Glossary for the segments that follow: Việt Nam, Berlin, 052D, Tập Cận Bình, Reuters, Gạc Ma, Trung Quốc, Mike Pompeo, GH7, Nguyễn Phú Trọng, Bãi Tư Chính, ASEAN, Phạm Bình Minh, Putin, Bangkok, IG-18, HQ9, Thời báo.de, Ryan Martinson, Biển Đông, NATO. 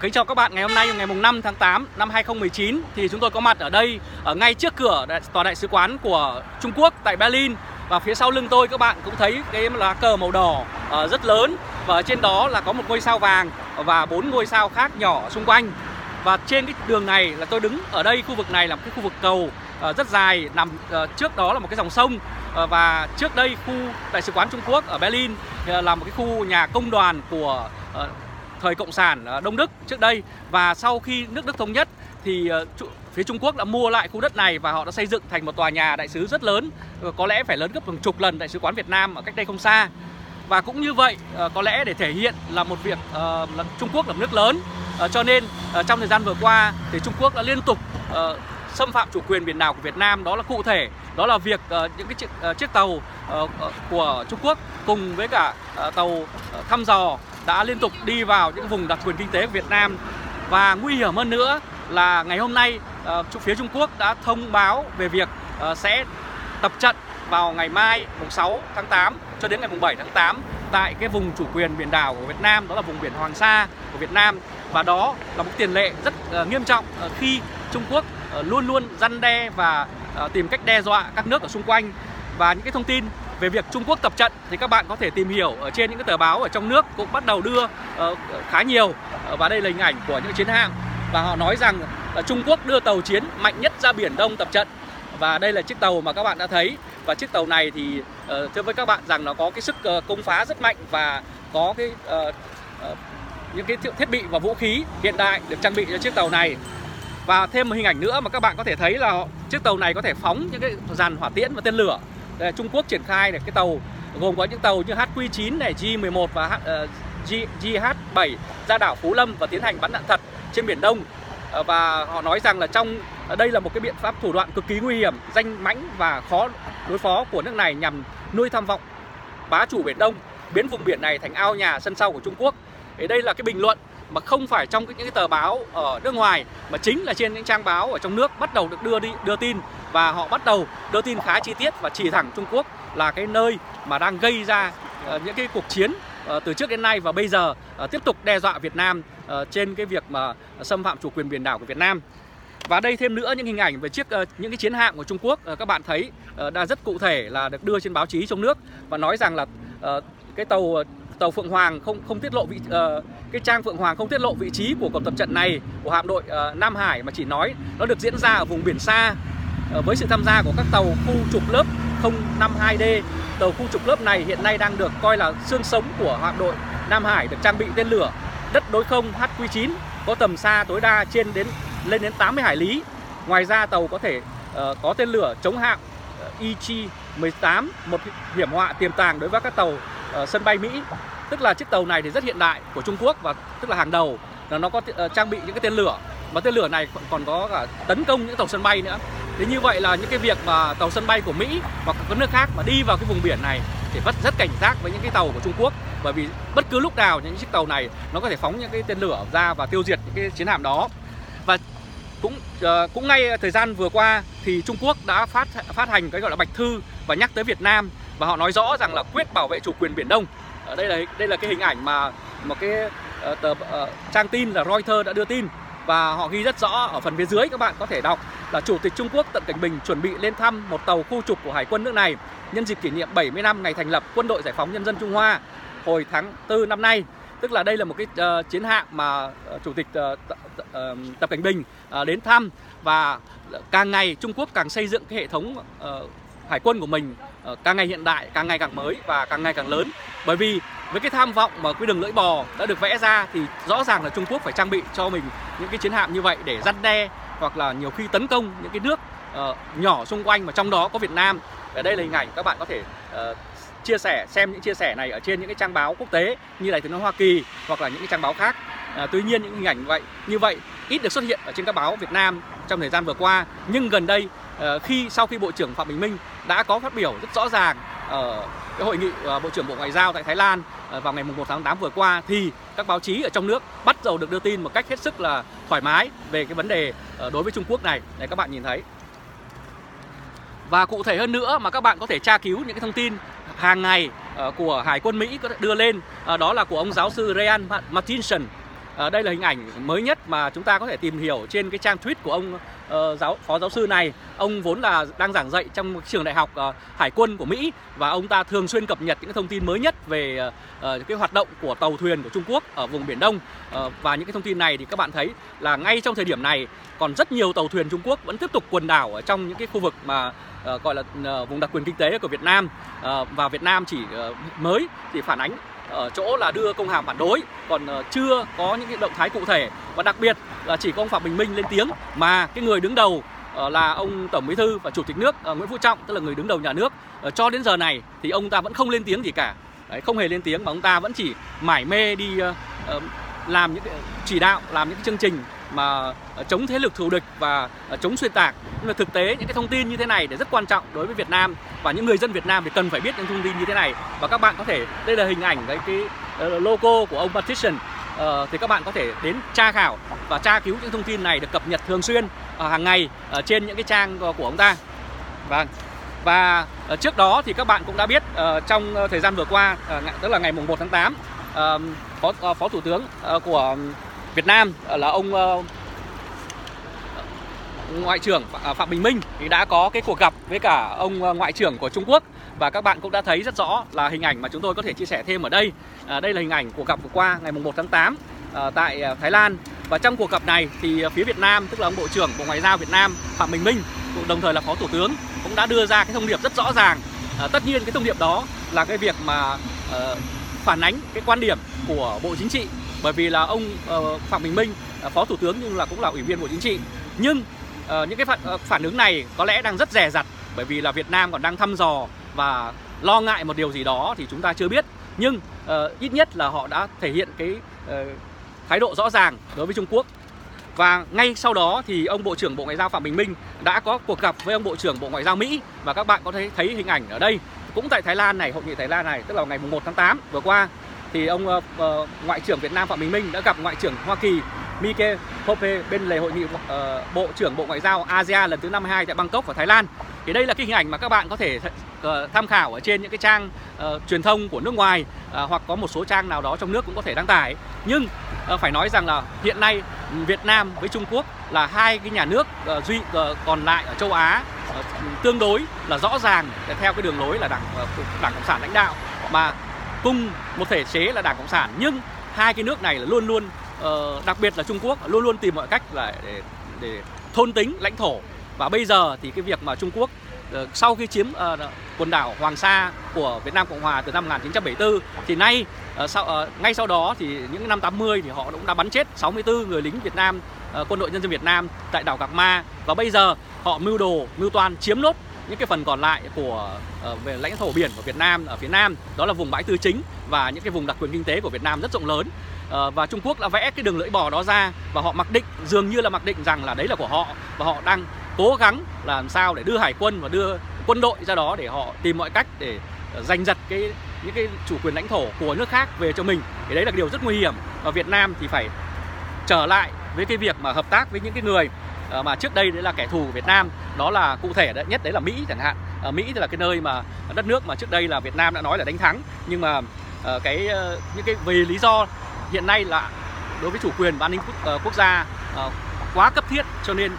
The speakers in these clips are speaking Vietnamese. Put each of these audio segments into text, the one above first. Kính chào các bạn, ngày hôm nay ngày mùng 5 tháng 8 năm 2019 thì chúng tôi có mặt ở đây ở ngay trước cửa tòa đại sứ quán của Trung Quốc tại Berlin. Và phía sau lưng tôi các bạn cũng thấy cái lá cờ màu đỏ rất lớn và ở trên đó là có một ngôi sao vàng và 4 ngôi sao khác nhỏ xung quanh. Và trên cái đường này là tôi đứng ở đây, khu vực này là một cái khu vực cầu rất dài nằm trước đó là một cái dòng sông. Và trước đây khu đại sứ quán Trung Quốc ở Berlin là một cái khu nhà công đoàn của thời Cộng sản Đông Đức trước đây, và sau khi nước Đức thống nhất thì phía Trung Quốc đã mua lại khu đất này và họ đã xây dựng thành một tòa nhà đại sứ rất lớn, có lẽ phải lớn gấp hàng chục lần đại sứ quán Việt Nam ở cách đây không xa. Và cũng như vậy, có lẽ để thể hiện là một việc là Trung Quốc là một nước lớn, cho nên trong thời gian vừa qua thì Trung Quốc đã liên tục xâm phạm chủ quyền biển đảo của Việt Nam. Đó là cụ thể, đó là việc những cái chiếc tàu của Trung Quốc cùng với cả tàu thăm dò đã liên tục đi vào những vùng đặc quyền kinh tế của Việt Nam. Và nguy hiểm hơn nữa là ngày hôm nay phía Trung Quốc đã thông báo về việc sẽ tập trận vào ngày mai mùng 6 tháng 8 cho đến ngày mùng 7 tháng 8 tại cái vùng chủ quyền biển đảo của Việt Nam, đó là vùng biển Hoàng Sa của Việt Nam. Và đó là một tiền lệ rất nghiêm trọng khi Trung Quốc luôn luôn răn đe và tìm cách đe dọa các nước ở xung quanh. Và những cái thông tin về việc Trung Quốc tập trận thì các bạn có thể tìm hiểu ở trên những cái tờ báo ở trong nước cũng bắt đầu đưa khá nhiều. Và đây là hình ảnh của những chiến hạm, và họ nói rằng là Trung Quốc đưa tàu chiến mạnh nhất ra Biển Đông tập trận. Và đây là chiếc tàu mà các bạn đã thấy, và chiếc tàu này thì thưa với các bạn rằng nó có cái sức công phá rất mạnh và có cái những cái thiết bị và vũ khí hiện đại được trang bị cho chiếc tàu này. Và thêm một hình ảnh nữa mà các bạn có thể thấy là chiếc tàu này có thể phóng những cái dàn hỏa tiễn và tên lửa. Đây là Trung Quốc triển khai này, cái tàu gồm có những tàu như HQ9 này, G11 và GH7 ra đảo Phú Lâm và tiến hành bắn đạn thật trên Biển Đông. Và họ nói rằng là đây là một cái biện pháp thủ đoạn cực kỳ nguy hiểm, danh mãnh và khó đối phó của nước này nhằm nuôi tham vọng bá chủ Biển Đông, biến vùng biển này thành ao nhà sân sau của Trung Quốc. Thì đây là cái bình luận mà không phải trong những cái tờ báo ở nước ngoài, mà chính là trên những trang báo ở trong nước bắt đầu được đưa tin, và họ bắt đầu đưa tin khá chi tiết và chỉ thẳng Trung Quốc là cái nơi mà đang gây ra những cái cuộc chiến từ trước đến nay, và bây giờ tiếp tục đe dọa Việt Nam trên cái việc mà xâm phạm chủ quyền biển đảo của Việt Nam. Và đây thêm nữa những hình ảnh về những cái chiến hạm của Trung Quốc, các bạn thấy đã rất cụ thể là được đưa trên báo chí trong nước, và nói rằng là cái tàu Phượng Hoàng không tiết lộ cái trang Phượng Hoàng không tiết lộ vị trí của cuộc tập trận này của hạm đội Nam Hải, mà chỉ nói nó được diễn ra ở vùng biển xa với sự tham gia của các tàu khu trục lớp 052D. Tàu khu trục lớp này hiện nay đang được coi là xương sống của hạm đội Nam Hải, được trang bị tên lửa đất đối không HQ9 có tầm xa tối đa lên đến 80 hải lý. Ngoài ra tàu có thể có tên lửa chống hạm IG-18, một hiểm họa tiềm tàng đối với các tàu sân bay Mỹ. Tức là chiếc tàu này thì rất hiện đại của Trung Quốc, và tức là hàng đầu, là nó có trang bị những cái tên lửa, và tên lửa này còn có cả tấn công những tàu sân bay nữa. Thế như vậy là những cái việc mà tàu sân bay của Mỹ hoặc các nước khác mà đi vào cái vùng biển này thì rất cảnh giác với những cái tàu của Trung Quốc, bởi vì bất cứ lúc nào những chiếc tàu này nó có thể phóng những cái tên lửa ra và tiêu diệt những cái chiến hạm đó. Và cũng ngay thời gian vừa qua thì Trung Quốc đã phát hành cái gọi là bạch thư và nhắc tới Việt Nam, và họ nói rõ rằng là quyết bảo vệ chủ quyền Biển Đông. Đây là cái hình ảnh mà một cái trang tin là Reuters đã đưa tin, và họ ghi rất rõ ở phần phía dưới các bạn có thể đọc là Chủ tịch Trung Quốc Tập Cận Bình chuẩn bị lên thăm một tàu khu trục của Hải quân nước này nhân dịp kỷ niệm 70 năm ngày thành lập Quân đội Giải phóng Nhân dân Trung Hoa hồi tháng 4 năm nay. Tức là đây là một cái chiến hạm mà Chủ tịch Tập Cận Bình đến thăm, và càng ngày Trung Quốc càng xây dựng cái hệ thống hải quân của mình càng ngày hiện đại, càng ngày càng mới và càng ngày càng lớn. Bởi vì với cái tham vọng mà cái đường lưỡi bò đã được vẽ ra thì rõ ràng là Trung Quốc phải trang bị cho mình những cái chiến hạm như vậy để răn đe hoặc là nhiều khi tấn công những cái nước nhỏ xung quanh, mà trong đó có Việt Nam. Ở đây là hình ảnh các bạn có thể chia sẻ, xem những chia sẻ này ở trên những cái trang báo quốc tế như Đài Tiếng nói Hoa Kỳ hoặc là những cái trang báo khác. Tuy nhiên những hình ảnh như vậy ít được xuất hiện ở trên các báo Việt Nam trong thời gian vừa qua, nhưng gần đây sau khi Bộ trưởng Phạm Bình Minh đã có phát biểu rất rõ ràng ở cái hội nghị Bộ trưởng Bộ Ngoại giao tại Thái Lan vào ngày 1 tháng 8 vừa qua, thì các báo chí ở trong nước bắt đầu được đưa tin một cách hết sức là thoải mái về cái vấn đề đối với Trung Quốc này. Đấy, các bạn nhìn thấy. Và cụ thể hơn nữa mà các bạn có thể tra cứu những cái thông tin hàng ngày của Hải quân Mỹ có thể đưa lên, đó là của ông giáo sư Ryan Martinson, Đây là hình ảnh mới nhất mà chúng ta có thể tìm hiểu trên cái trang tweet của ông phó giáo sư này. Ông vốn là đang giảng dạy trong trường đại học Hải quân của Mỹ, và ông ta thường xuyên cập nhật những thông tin mới nhất về cái hoạt động của tàu thuyền của Trung Quốc ở vùng Biển Đông. Và những cái thông tin này thì các bạn thấy là ngay trong thời điểm này còn rất nhiều tàu thuyền Trung Quốc vẫn tiếp tục quần đảo ở trong những cái khu vực mà gọi là vùng đặc quyền kinh tế của Việt Nam. Và Việt Nam chỉ mới thì phản ánh ở chỗ là đưa công hàm phản đối, còn chưa có những động thái cụ thể, và đặc biệt là chỉ có ông Phạm Bình Minh lên tiếng, mà cái người đứng đầu là ông Tổng Bí thư và Chủ tịch nước Nguyễn Phú Trọng, tức là người đứng đầu nhà nước, cho đến giờ này thì ông ta vẫn không lên tiếng gì cả. Đấy, không hề lên tiếng, mà ông ta vẫn chỉ mải mê đi làm những chỉ đạo, làm những chương trình mà chống thế lực thù địch và chống xuyên tạc. Nhưng mà thực tế những cái thông tin như thế này thì rất quan trọng đối với Việt Nam, và những người dân Việt Nam thì cần phải biết những thông tin như thế này. Và các bạn có thể, đây là hình ảnh cái logo của ông Martinson, thì các bạn có thể đến tra khảo và tra cứu những thông tin này được cập nhật thường xuyên hàng ngày trên những cái trang của ông ta. Và trước đó thì các bạn cũng đã biết trong thời gian vừa qua, tức là ngày 1 tháng 8, Phó Thủ tướng của Việt Nam là ông Ngoại trưởng Phạm Bình Minh thì đã có cái cuộc gặp với cả ông Ngoại trưởng của Trung Quốc, và các bạn cũng đã thấy rất rõ là hình ảnh mà chúng tôi có thể chia sẻ thêm ở đây. Đây là hình ảnh cuộc gặp vừa qua ngày 1 tháng 8 tại Thái Lan, và trong cuộc gặp này thì phía Việt Nam, tức là ông Bộ trưởng Bộ Ngoại giao Việt Nam Phạm Bình Minh, đồng thời là Phó Thủ tướng, cũng đã đưa ra cái thông điệp rất rõ ràng. Tất nhiên cái thông điệp đó là cái việc mà phản ánh cái quan điểm của Bộ Chính trị, bởi vì là ông Phạm Bình Minh Phó Thủ tướng nhưng là cũng là Ủy viên Bộ Chính trị. Nhưng những cái phản ứng này có lẽ đang rất dè dặt, bởi vì là Việt Nam còn đang thăm dò và lo ngại một điều gì đó thì chúng ta chưa biết. Nhưng ít nhất là họ đã thể hiện cái thái độ rõ ràng đối với Trung Quốc. Và ngay sau đó thì ông Bộ trưởng Bộ Ngoại giao Phạm Bình Minh đã có cuộc gặp với ông Bộ trưởng Bộ Ngoại giao Mỹ, và các bạn có thể thấy hình ảnh ở đây, cũng tại Thái Lan này, hội nghị Thái Lan này, tức là ngày 1 tháng 8 vừa qua, thì ông Ngoại trưởng Việt Nam Phạm Bình Minh đã gặp Ngoại trưởng Hoa Kỳ Mike Pompeo bên lề hội nghị Bộ trưởng Bộ Ngoại giao ASEAN lần thứ 52 tại Bangkok và Thái Lan. Thì đây là cái hình ảnh mà các bạn có thể tham khảo ở trên những cái trang truyền thông của nước ngoài, hoặc có một số trang nào đó trong nước cũng có thể đăng tải. Nhưng phải nói rằng là hiện nay Việt Nam với Trung Quốc là hai cái nhà nước duy còn lại ở châu Á tương đối là rõ ràng theo cái đường lối là Đảng Cộng sản lãnh đạo, mà cùng một thể chế là Đảng Cộng sản. Nhưng hai cái nước này là luôn luôn, đặc biệt là Trung Quốc, luôn luôn tìm mọi cách là để thôn tính lãnh thổ. Và bây giờ thì cái việc mà Trung Quốc sau khi chiếm quần đảo Hoàng Sa của Việt Nam Cộng Hòa từ năm 1974 thì nay ngay sau đó thì những năm 80 thì họ cũng đã bắn chết 64 người lính Việt Nam, quân đội nhân dân Việt Nam tại đảo Gạc Ma. Và bây giờ họ mưu toan chiếm nốt những cái phần còn lại của về lãnh thổ biển của Việt Nam ở phía Nam, đó là vùng Bãi Tư Chính và những cái vùng đặc quyền kinh tế của Việt Nam rất rộng lớn. Và Trung Quốc đã vẽ cái đường lưỡi bò đó ra, và họ dường như là mặc định rằng là đấy là của họ, và họ đang cố gắng làm sao để đưa hải quân và đưa quân đội ra đó để họ tìm mọi cách để giành giật những cái chủ quyền lãnh thổ của nước khác về cho mình. Thì đấy là cái điều rất nguy hiểm, và Việt Nam thì phải trở lại với cái việc mà hợp tác với những cái người mà trước đây đấy là kẻ thù của Việt Nam, đó là cụ thể nhất đấy là Mỹ chẳng hạn. Mỹ thì là cái nơi mà đất nước mà trước đây là Việt Nam đã nói là đánh thắng, nhưng mà những cái vì lý do hiện nay là đối với chủ quyền và an ninh quốc gia quá cấp thiết, cho nên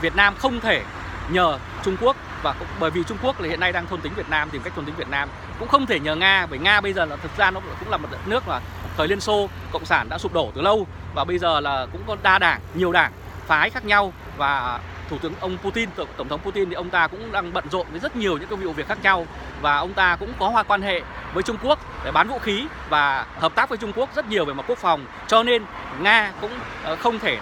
Việt Nam không thể nhờ Trung Quốc, và bởi vì Trung Quốc là hiện nay đang thôn tính Việt Nam, tìm cách thôn tính Việt Nam, cũng không thể nhờ Nga, bởi Nga bây giờ là thực ra nó cũng là một đất nước mà thời Liên Xô Cộng sản đã sụp đổ từ lâu, và bây giờ là cũng có đa đảng, nhiều đảng phái khác nhau, và tổng thống Putin thì ông ta cũng đang bận rộn với rất nhiều những cái vụ việc khác nhau, và ông ta cũng có quan hệ với Trung Quốc để bán vũ khí và hợp tác với Trung Quốc rất nhiều về mặt quốc phòng, cho nên Nga cũng không thể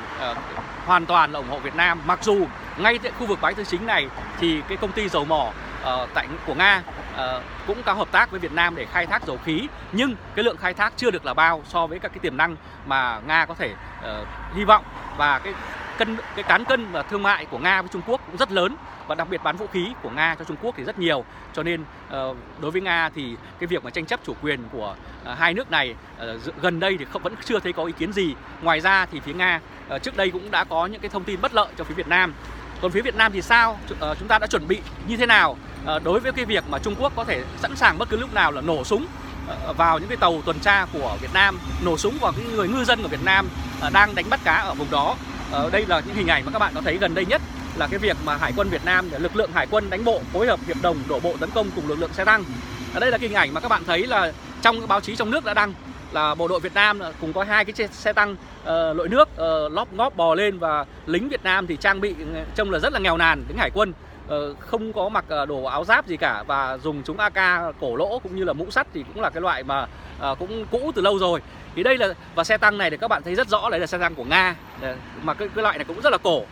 hoàn toàn là ủng hộ Việt Nam, mặc dù ngay tại khu vực Bãi Tư Chính này thì cái công ty dầu mỏ của Nga cũng có hợp tác với Việt Nam để khai thác dầu khí, nhưng cái lượng khai thác chưa được là bao so với các cái tiềm năng mà Nga có thể hy vọng, và cái cán cân và thương mại của Nga với Trung Quốc cũng rất lớn, và đặc biệt bán vũ khí của Nga cho Trung Quốc thì rất nhiều, cho nên đối với Nga thì cái việc mà tranh chấp chủ quyền của hai nước này gần đây thì vẫn chưa thấy có ý kiến gì. Ngoài ra thì phía Nga trước đây cũng đã có những cái thông tin bất lợi cho phía Việt Nam. Còn phía Việt Nam thì sao? Chúng ta đã chuẩn bị như thế nào đối với cái việc mà Trung Quốc có thể sẵn sàng bất cứ lúc nào là nổ súng vào những cái tàu tuần tra của Việt Nam, nổ súng vào cái người ngư dân của Việt Nam, đang đánh bắt cá ở vùng đó. Đây là những hình ảnh mà các bạn có thấy gần đây nhất, là cái việc mà Hải quân Việt Nam, lực lượng Hải quân đánh bộ phối hợp hiệp đồng đổ bộ tấn công cùng lực lượng xe tăng. Đây là cái hình ảnh mà các bạn thấy là trong báo chí trong nước đã đăng, là bộ đội Việt Nam cùng có hai cái xe tăng lội nước lóp ngóp bò lên, và lính Việt Nam thì trang bị trông là rất là nghèo nàn, lính hải quân không có mặc đồ áo giáp gì cả, và dùng súng AK cổ lỗ cũng như là mũ sắt thì cũng là cái loại mà cũng cũ từ lâu rồi. Thì đây là, và xe tăng này thì các bạn thấy rất rõ đấy là xe tăng của Nga, mà cái loại này cũng rất là cổ.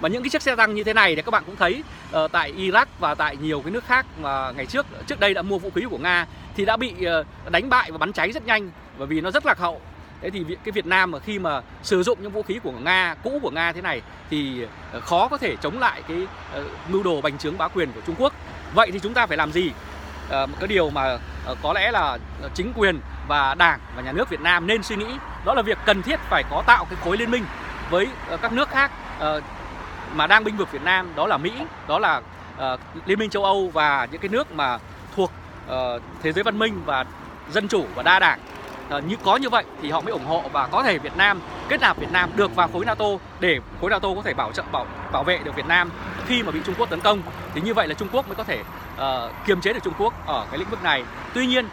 Và những cái chiếc xe tăng như thế này thì các bạn cũng thấy tại Iraq và tại nhiều cái nước khác mà ngày trước đây đã mua vũ khí của Nga thì đã bị đánh bại và bắn cháy rất nhanh, bởi vì nó rất lạc hậu. Thế thì cái Việt Nam mà khi mà sử dụng những vũ khí của Nga, cũ của Nga thế này thì khó có thể chống lại cái mưu đồ bành trướng bá quyền của Trung Quốc. Vậy thì chúng ta phải làm gì? Cái điều mà có lẽ là chính quyền và Đảng và Nhà nước Việt Nam nên suy nghĩ, đó là việc cần thiết phải có tạo cái khối liên minh với các nước khác mà đang binh vực Việt Nam, đó là Mỹ, đó là Liên minh châu Âu và những cái nước mà thuộc thế giới văn minh và dân chủ và đa đảng. Có như vậy thì họ mới ủng hộ, và có thể Việt Nam kết nạp Việt Nam được vào khối NATO để khối NATO có thể bảo vệ được Việt Nam khi mà bị Trung Quốc tấn công. Thì như vậy là Trung Quốc mới có thể kiềm chế được Trung Quốc ở cái lĩnh vực này. Tuy nhiên,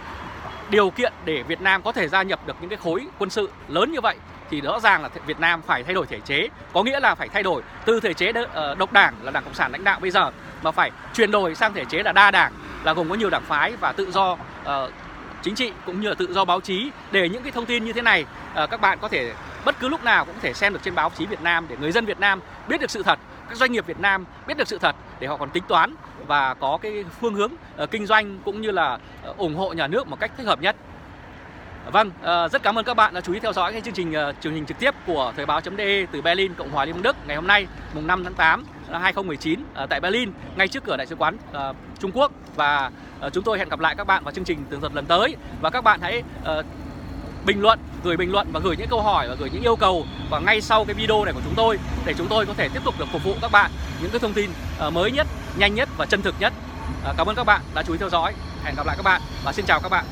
điều kiện để Việt Nam có thể gia nhập được những cái khối quân sự lớn như vậy thì rõ ràng là Việt Nam phải thay đổi thể chế, có nghĩa là phải thay đổi từ thể chế độc đảng là Đảng Cộng sản lãnh đạo bây giờ, mà phải chuyển đổi sang thể chế là đa đảng, là gồm có nhiều đảng phái và tự do chính trị cũng như là tự do báo chí, để những cái thông tin như thế này các bạn có thể bất cứ lúc nào cũng có thể xem được trên báo chí Việt Nam, để người dân Việt Nam biết được sự thật, các doanh nghiệp Việt Nam biết được sự thật để họ còn tính toán và có cái phương hướng kinh doanh cũng như là ủng hộ nhà nước một cách thích hợp nhất. Vâng, rất cảm ơn các bạn đã chú ý theo dõi cái chương trình truyền hình trực tiếp của Thời báo.de từ Berlin, Cộng hòa Liên bang Đức ngày hôm nay, mùng 5 tháng 8 năm 2019 tại Berlin, ngay trước cửa Đại sứ quán Trung Quốc. Và chúng tôi hẹn gặp lại các bạn vào chương trình tường thuật lần tới. Và các bạn hãy bình luận và gửi những câu hỏi và gửi những yêu cầu và ngay sau cái video này của chúng tôi, để chúng tôi có thể tiếp tục được phục vụ các bạn những cái thông tin mới nhất, nhanh nhất và chân thực nhất. Cảm ơn các bạn đã chú ý theo dõi. Hẹn gặp lại các bạn và xin chào các bạn.